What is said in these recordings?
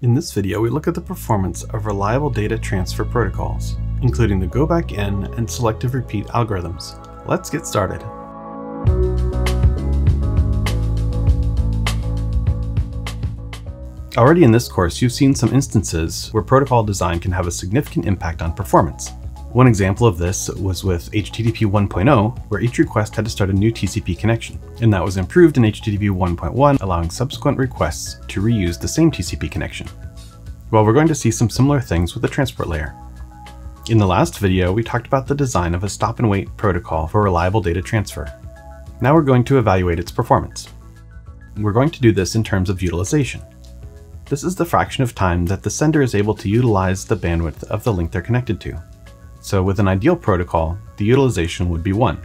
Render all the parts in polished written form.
In this video, we look at the performance of reliable data transfer protocols, including the Go-Back-N and Selective Repeat algorithms. Let's get started. Already in this course, you've seen some instances where protocol design can have a significant impact on performance. One example of this was with HTTP 1.0, where each request had to start a new TCP connection, and that was improved in HTTP 1.1, allowing subsequent requests to reuse the same TCP connection. Well, we're going to see some similar things with the transport layer. In the last video, we talked about the design of a stop-and-wait protocol for reliable data transfer. Now we're going to evaluate its performance. We're going to do this in terms of utilization. This is the fraction of time that the sender is able to utilize the bandwidth of the link they're connected to. So with an ideal protocol, the utilization would be 1.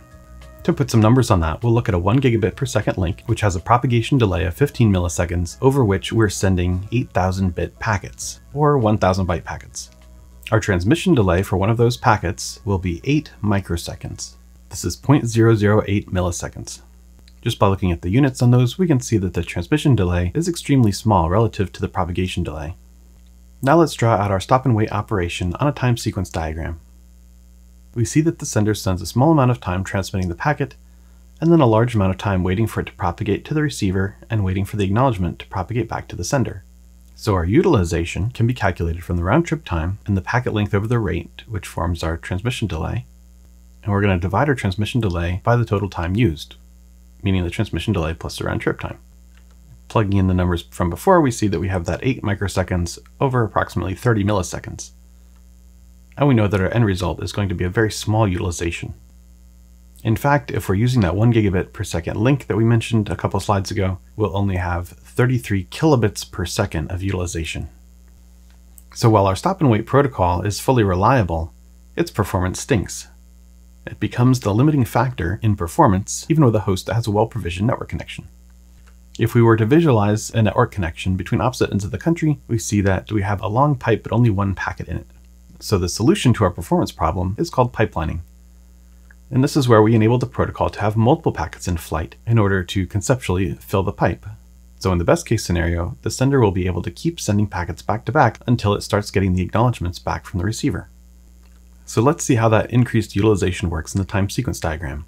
To put some numbers on that, we'll look at a 1 gigabit per second link, which has a propagation delay of 15 milliseconds, over which we're sending 8,000 bit packets, or 1,000 byte packets. Our transmission delay for one of those packets will be 8 microseconds. This is 0.008 milliseconds. Just by looking at the units on those, we can see that the transmission delay is extremely small relative to the propagation delay. Now let's draw out our stop and wait operation on a time sequence diagram. We see that the sender spends a small amount of time transmitting the packet, and then a large amount of time waiting for it to propagate to the receiver and waiting for the acknowledgement to propagate back to the sender. So our utilization can be calculated from the round trip time and the packet length over the rate, which forms our transmission delay. And we're going to divide our transmission delay by the total time used, meaning the transmission delay plus the round trip time. Plugging in the numbers from before, we see that we have that 8 microseconds over approximately 30 milliseconds. And we know that our end result is going to be a very small utilization. In fact, if we're using that 1 gigabit per second link that we mentioned a couple slides ago, we'll only have 33 kilobits per second of utilization. So while our stop and wait protocol is fully reliable, its performance stinks. It becomes the limiting factor in performance, even with a host that has a well-provisioned network connection. If we were to visualize a network connection between opposite ends of the country, we see that we have a long pipe, but only one packet in it. So the solution to our performance problem is called pipelining. And this is where we enable the protocol to have multiple packets in flight in order to conceptually fill the pipe. So in the best case scenario, the sender will be able to keep sending packets back to back until it starts getting the acknowledgements back from the receiver. So let's see how that increased utilization works in the time sequence diagram.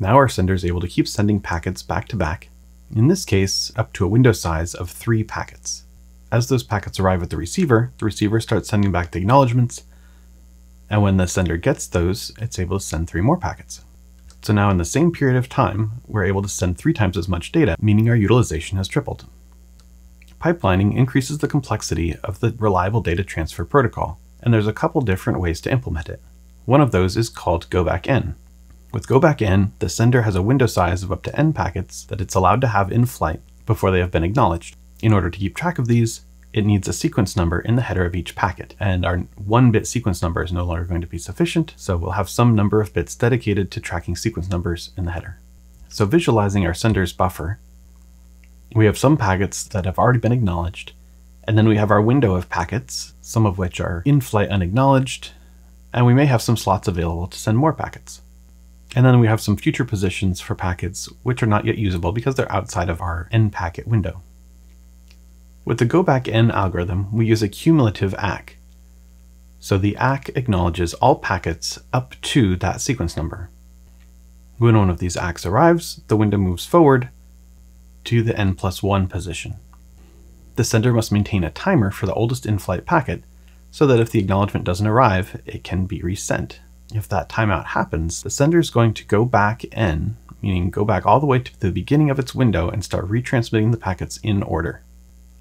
Now our sender is able to keep sending packets back to back, in this case, up to a window size of 3 packets. As those packets arrive at the receiver starts sending back the acknowledgements, and when the sender gets those, it's able to send 3 more packets. So now in the same period of time, we're able to send 3 times as much data, meaning our utilization has tripled. Pipelining increases the complexity of the reliable data transfer protocol, and there's a couple different ways to implement it. One of those is called Go-Back-N. With Go-Back-N, the sender has a window size of up to n packets that it's allowed to have in flight before they have been acknowledged. In order to keep track of these, it needs a sequence number in the header of each packet, and our 1-bit sequence number is no longer going to be sufficient, so we'll have some number of bits dedicated to tracking sequence numbers in the header. So visualizing our sender's buffer, we have some packets that have already been acknowledged, and then we have our window of packets, some of which are in-flight unacknowledged, and we may have some slots available to send more packets. And then we have some future positions for packets which are not yet usable because they're outside of our end packet window. With the Go-Back-N algorithm, we use a cumulative ACK. So the ACK acknowledges all packets up to that sequence number. When one of these ACKs arrives, the window moves forward to the n+1 position. The sender must maintain a timer for the oldest in-flight packet so that if the acknowledgement doesn't arrive, it can be resent. If that timeout happens, the sender is going to go back n, meaning go back all the way to the beginning of its window and start retransmitting the packets in order.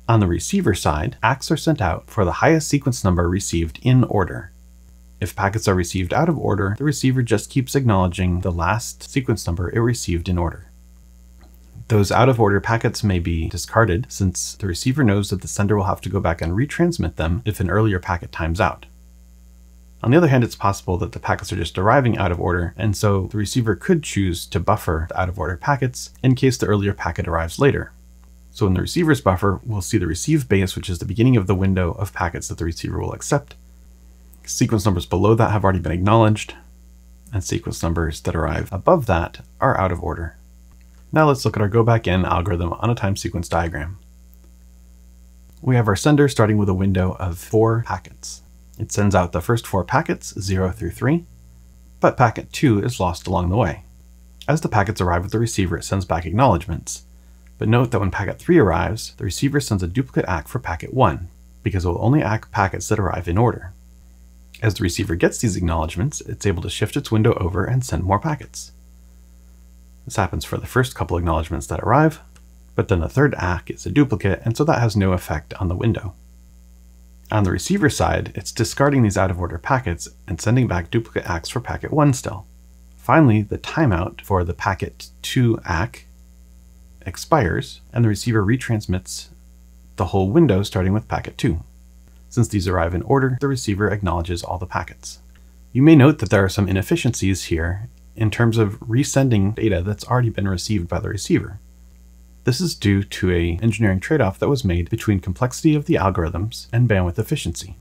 On the receiver side, ACKs are sent out for the highest sequence number received in order. If packets are received out of order, the receiver just keeps acknowledging the last sequence number it received in order. Those out-of-order packets may be discarded since the receiver knows that the sender will have to go back and retransmit them if an earlier packet times out. On the other hand, it's possible that the packets are just arriving out of order, and so the receiver could choose to buffer the out-of-order packets in case the earlier packet arrives later. So in the receiver's buffer, we'll see the receive base, which is the beginning of the window of packets that the receiver will accept. Sequence numbers below that have already been acknowledged, and sequence numbers that arrive above that are out of order. Now let's look at our Go-Back-N algorithm on a time sequence diagram. we have our sender starting with a window of 4 packets. It sends out the first 4 packets, 0 through 3, but packet 2 is lost along the way. As the packets arrive at the receiver, it sends back acknowledgements. But note that when packet 3 arrives, the receiver sends a duplicate ACK for packet 1, because it will only ACK packets that arrive in order. As the receiver gets these acknowledgements, it's able to shift its window over and send more packets. This happens for the first couple acknowledgements that arrive, but then the third ACK is a duplicate, and so that has no effect on the window. On the receiver side, it's discarding these out-of-order packets and sending back duplicate ACKs for packet 1 still. Finally, the timeout for the packet 2 ACK expires, and the receiver retransmits the whole window starting with packet 2. Since these arrive in order, the receiver acknowledges all the packets. You may note that there are some inefficiencies here in terms of resending data that's already been received by the receiver. This is due to an engineering trade-off that was made between complexity of the algorithms and bandwidth efficiency.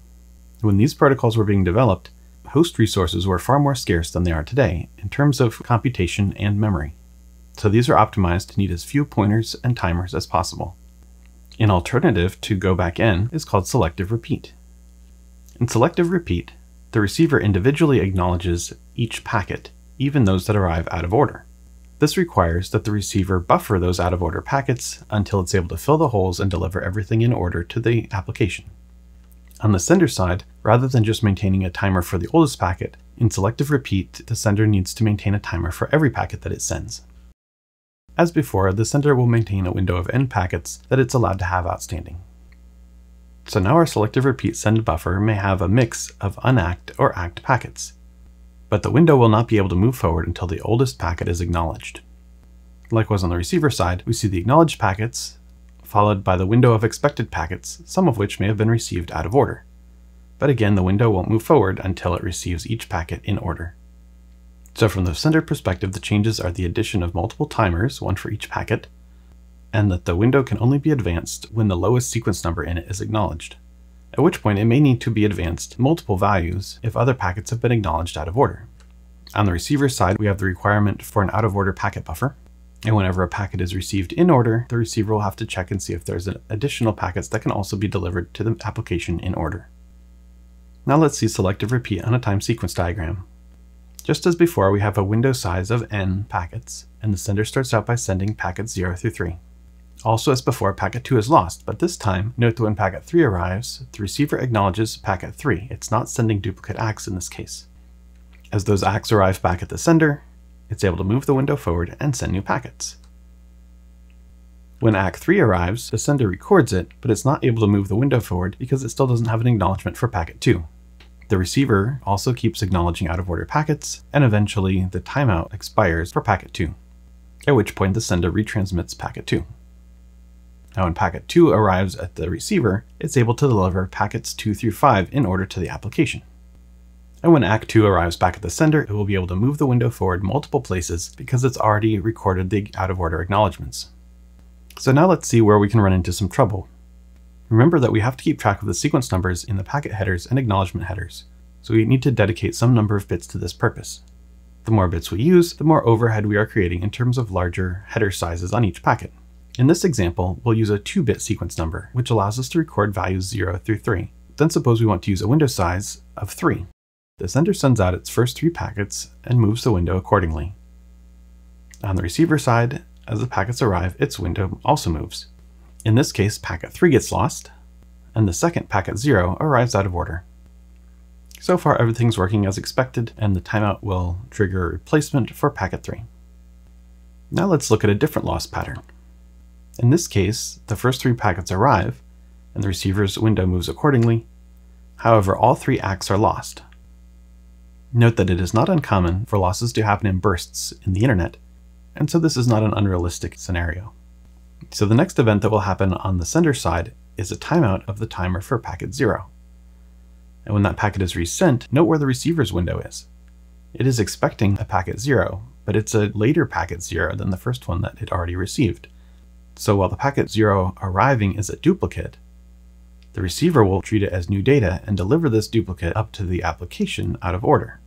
When these protocols were being developed, host resources were far more scarce than they are today in terms of computation and memory. So these are optimized to need as few pointers and timers as possible. An alternative to Go-Back-N is called Selective Repeat. In Selective Repeat, the receiver individually acknowledges each packet, even those that arrive out of order. This requires that the receiver buffer those out-of-order packets until it's able to fill the holes and deliver everything in order to the application. On the sender side, rather than just maintaining a timer for the oldest packet, in Selective Repeat, the sender needs to maintain a timer for every packet that it sends. As before, the sender will maintain a window of n packets that it's allowed to have outstanding. So now our Selective Repeat send buffer may have a mix of unacked or acked packets, but the window will not be able to move forward until the oldest packet is acknowledged. Likewise, on the receiver side, we see the acknowledged packets followed by the window of expected packets, some of which may have been received out of order. But again, the window won't move forward until it receives each packet in order. So from the sender perspective, the changes are the addition of multiple timers, one for each packet, and that the window can only be advanced when the lowest sequence number in it is acknowledged, at which point it may need to be advanced multiple values if other packets have been acknowledged out of order. On the receiver side, we have the requirement for an out-of-order packet buffer, and whenever a packet is received in order, the receiver will have to check and see if there's additional packets that can also be delivered to the application in order. Now let's see Selective Repeat on a time sequence diagram. Just as before, we have a window size of n packets, and the sender starts out by sending packets 0 through 3. Also as before, packet 2 is lost, but this time, note that when packet 3 arrives, the receiver acknowledges packet 3. It's not sending duplicate ACKs in this case. As those ACKs arrive back at the sender, it's able to move the window forward and send new packets. When ACK 3 arrives, the sender records it, but it's not able to move the window forward because it still doesn't have an acknowledgement for packet 2. The receiver also keeps acknowledging out-of-order packets, and eventually the timeout expires for packet 2, at which point the sender retransmits packet 2. Now when packet 2 arrives at the receiver, it's able to deliver packets 2 through 5 in order to the application. And when ACK 2 arrives back at the sender, it will be able to move the window forward multiple places because it's already recorded the out-of-order acknowledgements. So now let's see where we can run into some trouble. Remember that we have to keep track of the sequence numbers in the packet headers and acknowledgement headers, so we need to dedicate some number of bits to this purpose. The more bits we use, the more overhead we are creating in terms of larger header sizes on each packet. In this example, we'll use a 2-bit sequence number, which allows us to record values 0 through 3. Then suppose we want to use a window size of 3. The sender sends out its first 3 packets and moves the window accordingly. On the receiver side, as the packets arrive, its window also moves. In this case, packet 3 gets lost, and the second packet 0 arrives out of order. So far, everything's working as expected, and the timeout will trigger a replacement for packet 3. Now let's look at a different loss pattern. In this case, the first 3 packets arrive, and the receiver's window moves accordingly. However, all 3 ACKs are lost. Note that it is not uncommon for losses to happen in bursts in the internet, and so this is not an unrealistic scenario. So the next event that will happen on the sender side is a timeout of the timer for packet 0. And when that packet is resent, note where the receiver's window is. It is expecting a packet 0, but it's a later packet 0 than the first one that it already received. So while the packet 0 arriving is a duplicate, the receiver will treat it as new data and deliver this duplicate up to the application out of order.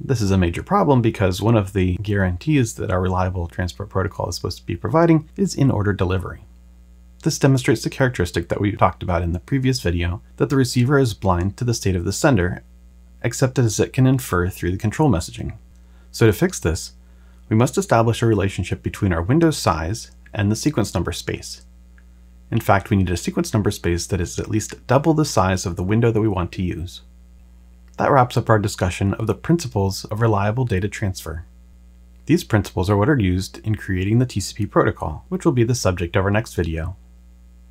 This is a major problem because one of the guarantees that our reliable transport protocol is supposed to be providing is in-order delivery. This demonstrates the characteristic that we talked about in the previous video, that the receiver is blind to the state of the sender, except as it can infer through the control messaging. So to fix this, we must establish a relationship between our window size and the sequence number space. In fact, we need a sequence number space that is at least double the size of the window that we want to use. That wraps up our discussion of the principles of reliable data transfer. These principles are what are used in creating the TCP protocol, which will be the subject of our next video.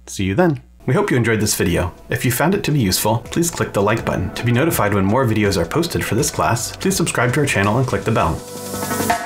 See you then. We hope you enjoyed this video. If you found it to be useful, please click the like button. To be notified when more videos are posted for this class, please subscribe to our channel and click the bell.